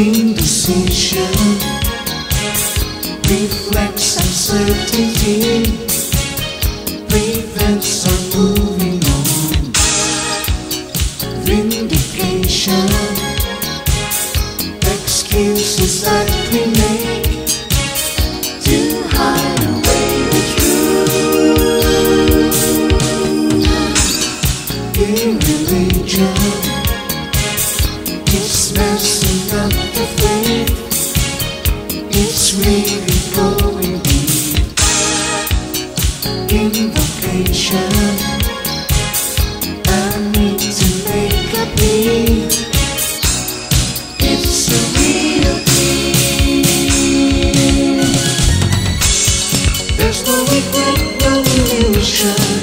indecision reflects uncertainty, prevents us moving on. Vindication, excuses that we make to hide away the truth. Irreligion is messing up the faith, it's really going deep. Invocation, I need to make a plea. It's a real deal. There's no regret, no illusion,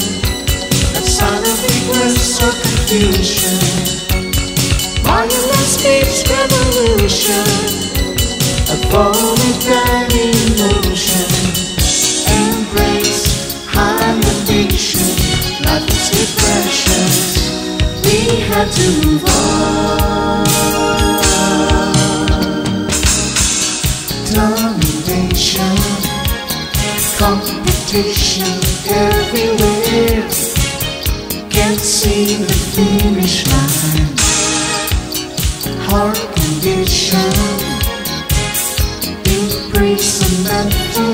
a sign of regress or confusion. Violence speaks revolution, a voluntary emotion. Embrace high addiction, life is too precious, we had to move on. Domination, competition everywhere, can't see the finish line. Heart condition, embrace a mental